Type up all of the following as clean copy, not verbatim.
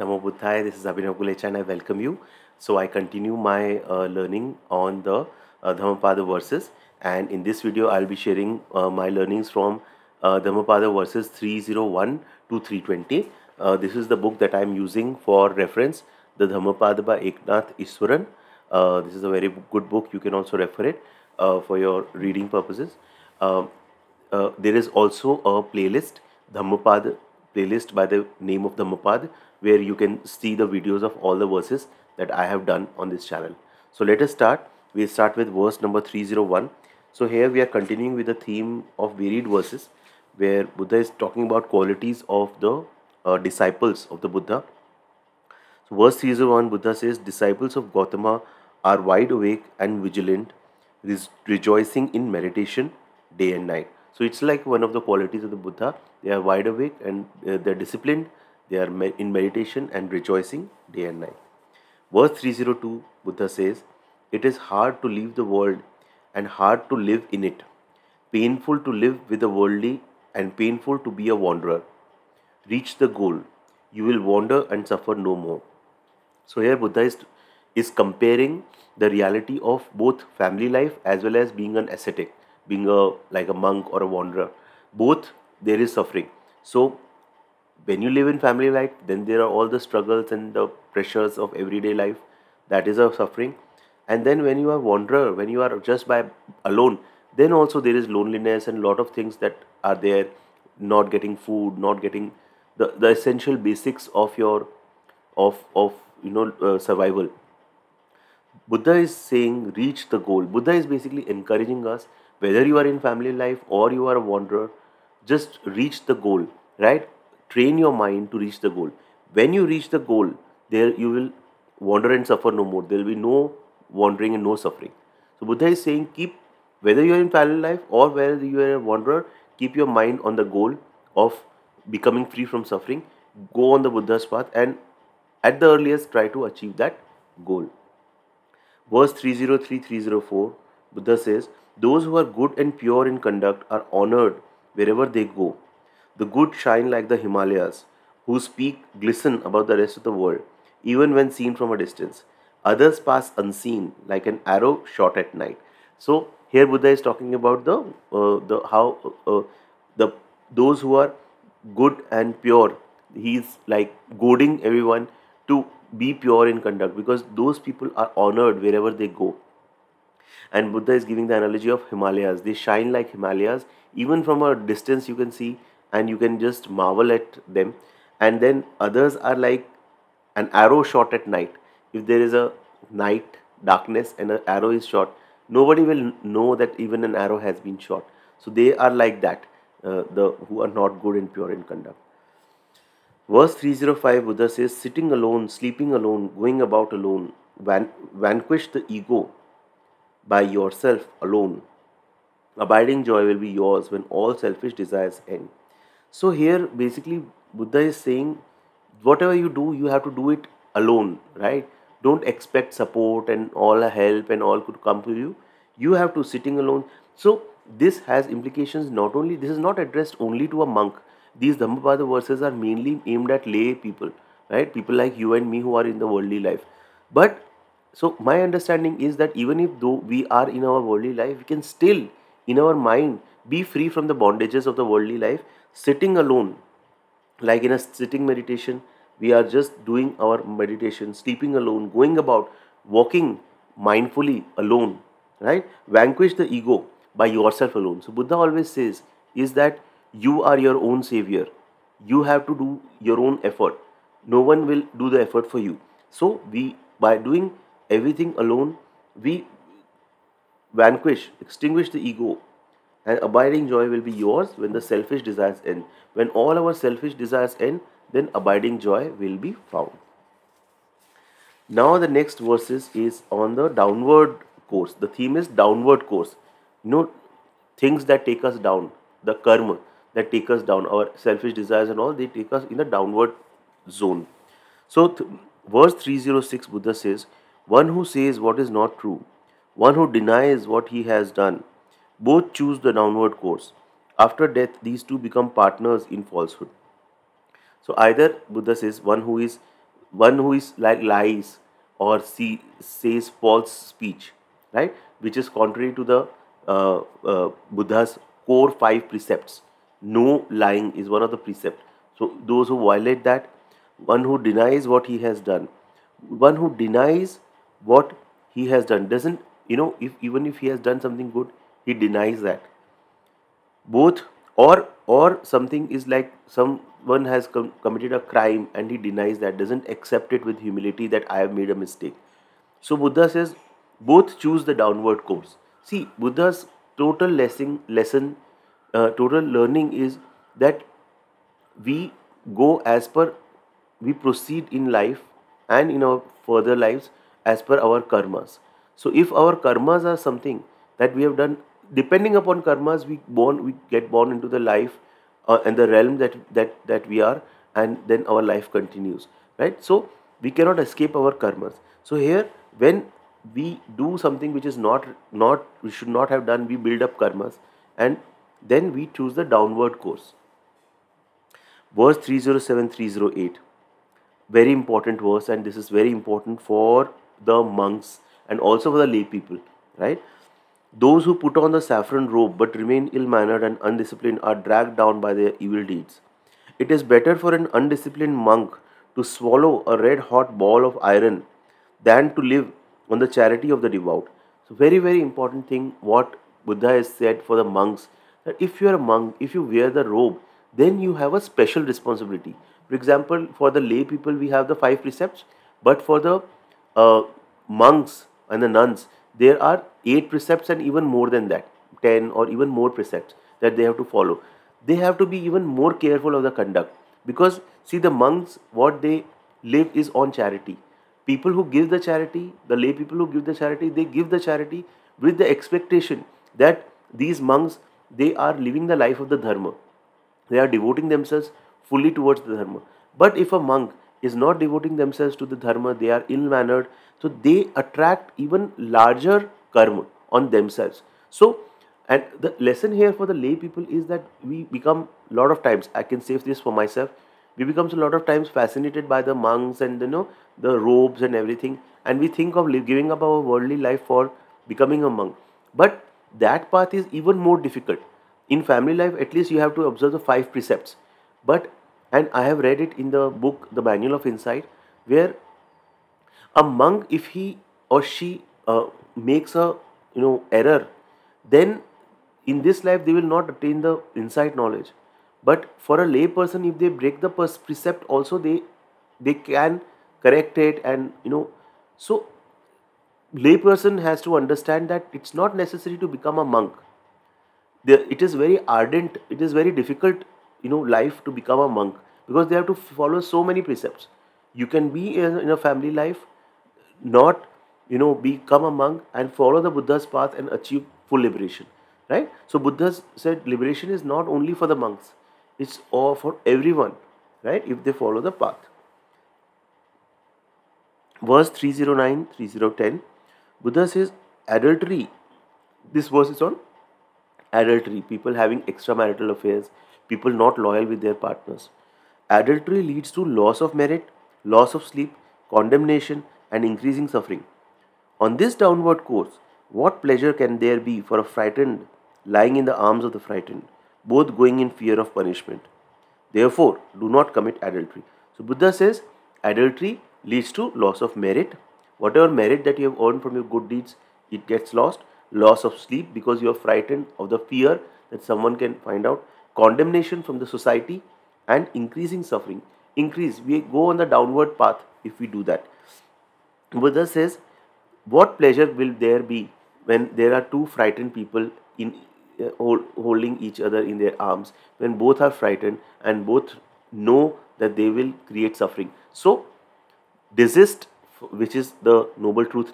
Namo Buddhaya, this is Abhinav Gulecha and I welcome you. So I continue my learning on the Dhammapada verses, and in this video I will be sharing my learnings from Dhammapada verses 301 to 320. This is the book that I am using for reference, the Dhammapada by Eknath Iswaran. This is a very good book. You can also refer it for your reading purposes. There is also a playlist, Dhammapada playlist by the name of Dhammapada, where you can see the videos of all the verses that I have done on this channel. So let us start. We'll start with verse number 301. So here we are continuing with the theme of varied verses, where Buddha is talking about qualities of the disciples of the Buddha. So verse 301, Buddha says, disciples of Gautama are wide awake and vigilant, rejoicing in meditation day and night. So it's like one of the qualities of the Buddha. They are wide awake and they are disciplined. They are in meditation and rejoicing day and night. Verse 302, Buddha says, it is hard to leave the world and hard to live in it. Painful to live with the worldly and painful to be a wanderer. Reach the goal. You will wander and suffer no more. So here Buddha is comparing the reality of both family life as well as being an ascetic, being like a monk or a wanderer. Both there is suffering. So when you live in family life, then there are all the struggles and the pressures of everyday life. That is a suffering. And then when you are a wanderer, when you are just by alone, then also there is loneliness and lot of things that are there. Not getting food, not getting the essential basics of your survival. Buddha is saying reach the goal. Buddha is basically encouraging us, whether you are in family life or you are a wanderer, just reach the goal, right? Train your mind to reach the goal. When you reach the goal, there you will wander and suffer no more. There will be no wandering and no suffering. So Buddha is saying, keep, whether you are in family life or whether you are a wanderer, keep your mind on the goal of becoming free from suffering. Go on the Buddha's path and at the earliest try to achieve that goal. Verse 303-304, Buddha says, those who are good and pure in conduct are honored wherever they go. The good shine like the Himalayas, whose peak glisten above the rest of the world, even when seen from a distance. Others pass unseen like an arrow shot at night. So here Buddha is talking about those who are good and pure. He is like goading everyone to be pure in conduct, because those people are honored wherever they go. And Buddha is giving the analogy of Himalayas. They shine like Himalayas. Even from a distance you can see and you can just marvel at them. And then others are like an arrow shot at night. If there is a night, darkness, and an arrow is shot, nobody will know that even an arrow has been shot. So they are like that, who are not good and pure in conduct. Verse 305, Buddha says, sitting alone, sleeping alone, going about alone, vanquish the ego by yourself alone. Abiding joy will be yours when all selfish desires end. So here basically Buddha is saying, whatever you do, you have to do it alone, right? Don't expect support and all help and all could come to you. You have to sitting alone. So this has implications not only, this is not addressed only to a monk. These Dhammapada verses are mainly aimed at lay people, right? People like you and me who are in the worldly life. But so my understanding is that even if though we are in our worldly life, we can still in our mind be free from the bondages of the worldly life, sitting alone, like in a sitting meditation. We are just doing our meditation, sleeping alone, going about, walking mindfully alone, right? Vanquish the ego by yourself alone. So Buddha always says is that you are your own savior. You have to do your own effort. No one will do the effort for you. So by doing everything alone, we vanquish, extinguish the ego, and abiding joy will be yours when the selfish desires end. When all our selfish desires end, then abiding joy will be found. Now the next verses is on the downward course. The theme is downward course. You know, things that take us down, the karma that take us down, our selfish desires and all, they take us in the downward zone. So verse 306, Buddha says, one who says what is not true, one who denies what he has done, both choose the downward course. After death, these two become partners in falsehood. So either Buddha says one who is one who is like lies or says false speech, right, which is contrary to the Buddha's core 5 precepts. No lying is one of the precepts. So those who violate that, one who denies what he has done, one who denies what he has done, doesn't, you know, if even if he has done something good, he denies that. Both or something is like someone has committed a crime and he denies that, doesn't accept it with humility that I have made a mistake. So Buddha says both choose the downward course. See, Buddha's total learning is that we go as per, we proceed in life and in our further lives as per our karmas. So if our karmas are something that we have done, depending upon karmas, we get born into the life and the realm that we are, and then our life continues, right? So we cannot escape our karmas. So here, when we do something which is not we should not have done, we build up karmas, and then we choose the downward course. Verse 307-308, very important verse, and this is very important for the monks and also for the lay people, right? Those who put on the saffron robe but remain ill-mannered and undisciplined are dragged down by their evil deeds. It is better for an undisciplined monk to swallow a red-hot ball of iron than to live on the charity of the devout. So very, very important thing what Buddha has said for the monks, that if you are a monk, if you wear the robe, then you have a special responsibility. For example, for the lay people, we have the 5 precepts, but for the monks and the nuns, there are 8 precepts and even more than that, 10 or even more precepts that they have to follow. They have to be even more careful of the conduct, because see, the monks, what they live is on charity. People who give the charity, the lay people who give the charity, they give the charity with the expectation that these monks, they are living the life of the dharma. They are devoting themselves fully towards the dharma. But if a monk is not devoting themselves to the dharma, they are ill-mannered, so they attract even larger karma on themselves. So, and the lesson here for the lay people is that we become a lot of times, I can say this for myself, we become a lot of times fascinated by the monks and, you know, the robes and everything, and we think of giving up our worldly life for becoming a monk. But that path is even more difficult. In family life, at least you have to observe the 5 precepts. But, and I have read it in the book, The Manual of Insight, where a monk, if he or she makes a, you know, error, then in this life they will not attain the insight knowledge. But for a lay person, if they break the precept also, they can correct it, and, you know, so lay person has to understand that it's not necessary to become a monk. It is very ardent, it is very difficult, you know, life to become a monk, because they have to follow so many precepts. You can be in a family life, not, you know, become a monk and follow the Buddha's path and achieve full liberation, right? So Buddha said liberation is not only for the monks, it's all for everyone, right, if they follow the path. Verse 309-3010, Buddha says adultery, this verse is on adultery, people having extramarital affairs, people not loyal with their partners. Adultery leads to loss of merit, loss of sleep, condemnation and increasing suffering. On this downward course, what pleasure can there be for a frightened lying in the arms of the frightened, both going in fear of punishment? Therefore, do not commit adultery. So Buddha says adultery leads to loss of merit. Whatever merit that you have earned from your good deeds, it gets lost. Loss of sleep, because you are frightened of the fear that someone can find out. Condemnation from the society and increasing suffering. We go on the downward path if we do that. Buddha says, what pleasure will there be when there are 2 frightened people holding each other in their arms, when both are frightened and both know that they will create suffering? So, desist, which is the noble truth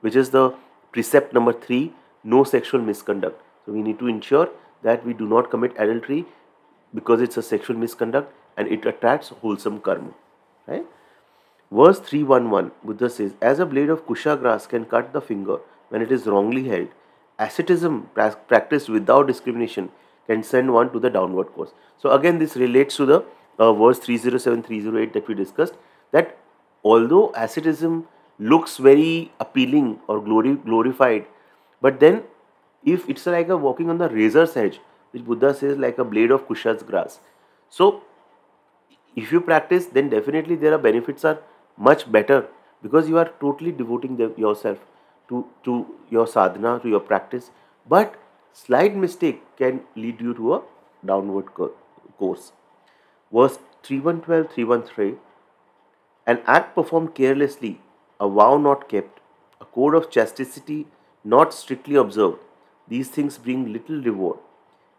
which is the precept number 3, no sexual misconduct. So we need to ensure that we do not commit adultery, because it's a sexual misconduct and it attracts wholesome karma, right? Verse 311, Buddha says, as a blade of Kusha grass can cut the finger when it is wrongly held, asceticism practiced without discrimination can send one to the downward course. So again, this relates to the verse 307-308 that we discussed, that although asceticism looks very appealing or glorified, but then if it's like a walking on the razor's edge, which Buddha says like a blade of Kusha's grass. So if you practice, then definitely there are benefits are much better, because you are totally devoting yourself to your sadhana, to your practice. But slight mistake can lead you to a downward course. Verse 312, 313, an act performed carelessly, a vow not kept, a code of chastity not strictly observed, these things bring little reward.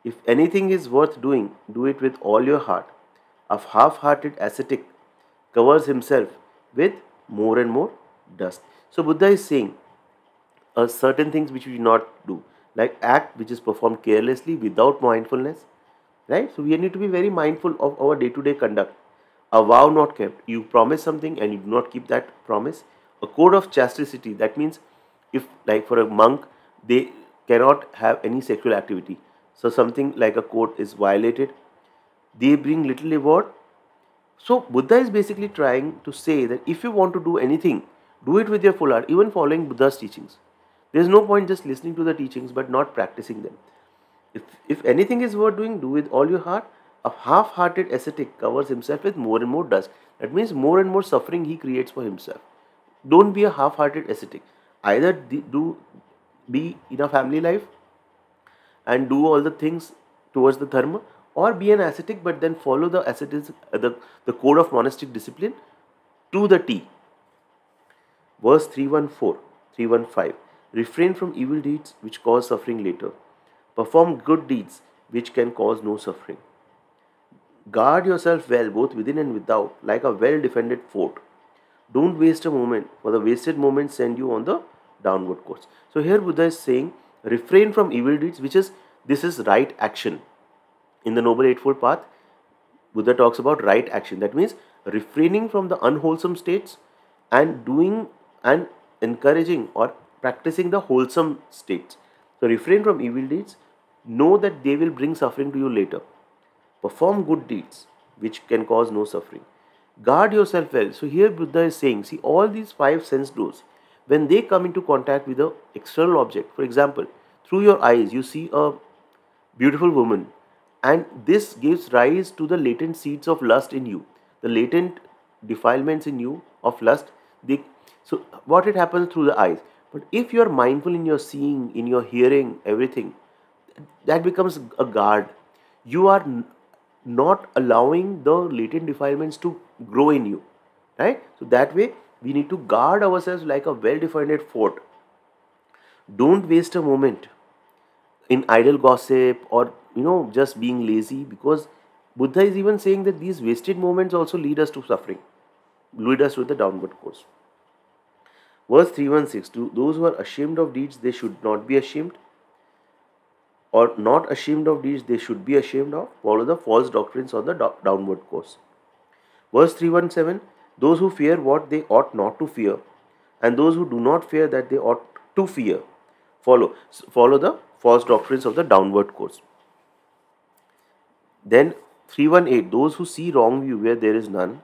If anything is worth doing, do it with all your heart. A half-hearted ascetic covers himself with more and more dust. So Buddha is saying certain things which we do not do, like act which is performed carelessly without mindfulness, right? So we need to be very mindful of our day-to-day conduct. A vow not kept, you promise something and you do not keep that promise. A code of chastity, that means if like for a monk, they cannot have any sexual activity, so something like a code is violated, they bring little reward. So Buddha is basically trying to say that if you want to do anything, do it with your full heart, even following Buddha's teachings. There is no point just listening to the teachings but not practicing them. If anything is worth doing, do with all your heart. A half-hearted ascetic covers himself with more and more dust. That means more and more suffering he creates for himself. Don't be a half-hearted ascetic. Either be in a family life and do all the things towards the dharma, or be an ascetic but then follow the ascetism, the code of monastic discipline to the T. Verse 314, 315. Refrain from evil deeds which cause suffering later. Perform good deeds which can cause no suffering. Guard yourself well both within and without, like a well-defended fort. Don't waste a moment, for the wasted moments send you on the downward course. So here Buddha is saying, refrain from evil deeds, which is, this is right action. In the Noble Eightfold Path, Buddha talks about right action. That means refraining from the unwholesome states and doing and encouraging or practicing the wholesome states. So refrain from evil deeds. Know that they will bring suffering to you later. Perform good deeds which can cause no suffering. Guard yourself well. So here Buddha is saying, see, all these five sense doors, when they come into contact with an external object, for example, through your eyes you see a beautiful woman, and this gives rise to the latent seeds of lust in you, the latent defilements in you of lust. So what it happens through the eyes. But if you are mindful in your seeing, in your hearing, everything, that becomes a guard. You are not allowing the latent defilements to grow in you, right? So that way we need to guard ourselves like a well-defined fort. Don't waste a moment in idle gossip or, you know, just being lazy, because Buddha is even saying that these wasted moments also lead us to suffering, lead us to the downward course. Verse 316, to those who are ashamed of deeds, they should not be ashamed, or not ashamed of deeds, they should be ashamed of, follow the false doctrines on the downward course. Verse 317, those who fear what they ought not to fear, and those who do not fear that they ought to fear, follow the false doctrines of the downward course. Then 318, those who see wrong view where there is none,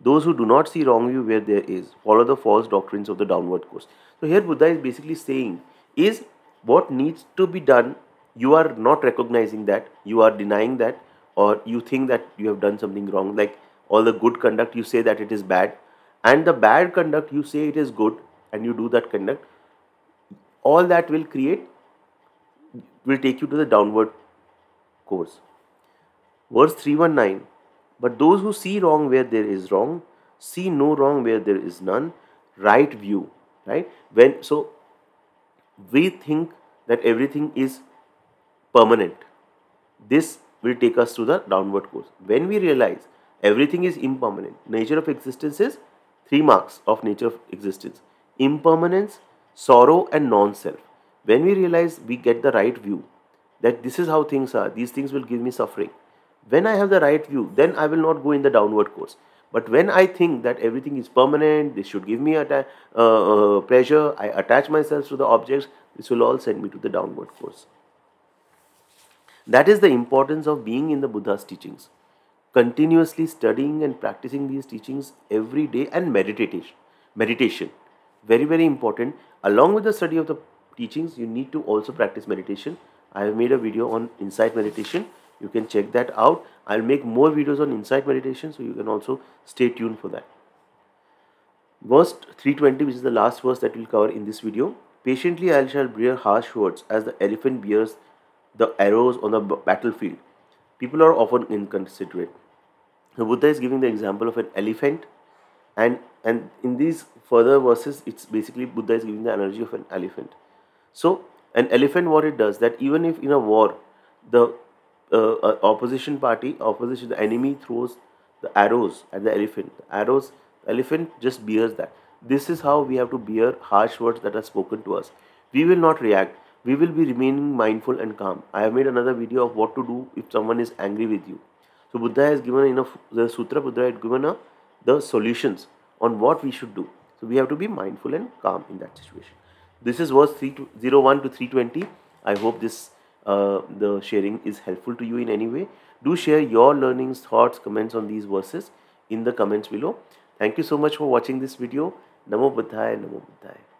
those who do not see wrong view where there is, follow the false doctrines of the downward course. So here Buddha is basically saying, is what needs to be done, you are not recognizing that, you are denying that, or you think that you have done something wrong, like all the good conduct you say that it is bad, and the bad conduct you say it is good, and you do that conduct, all that will take you to the downward course. Verse 319, but those who see wrong where there is wrong, see no wrong where there is none, right view, right? So we think that everything is permanent. This will take us to the downward course. When we realize everything is impermanent, nature of existence is 3 marks of nature of existence: impermanence, sorrow and non-self. When we realize, we get the right view that this is how things are, these things will give me suffering. When I have the right view, then I will not go in the downward course. But when I think that everything is permanent, this should give me pleasure, I attach myself to the objects, this will all send me to the downward course. That is the importance of being in the Buddha's teachings. continuously studying and practicing these teachings every day, and meditation, very, very important. Along with the study of the teachings, you need to also practice meditation. I have made a video on insight meditation. You can check that out. I'll make more videos on insight meditation, so you can also stay tuned for that. Verse 320, which is the last verse that we'll cover in this video. Patiently I shall bear harsh words as the elephant bears the arrows on the battlefield. People are often inconsiderate. The Buddha is giving the example of an elephant, and in these further verses, it's basically Buddha is giving the analogy of an elephant. So an elephant, what it does, that even if in a war, the the enemy throws the arrows at the elephant, elephant just bears that. This is how we have to bear harsh words that are spoken to us. We will not react. We will be remaining mindful and calm. I have made another video of what to do if someone is angry with you. So Buddha has given the Sutra Buddha had given the solutions on what we should do. So we have to be mindful and calm in that situation. This is verse 301 to 320. I hope this the sharing is helpful to you in any way. Do share your learnings, thoughts, comments on these verses in the comments below. Thank you so much for watching this video. Namo Buddhaya, Namo Buddhaya.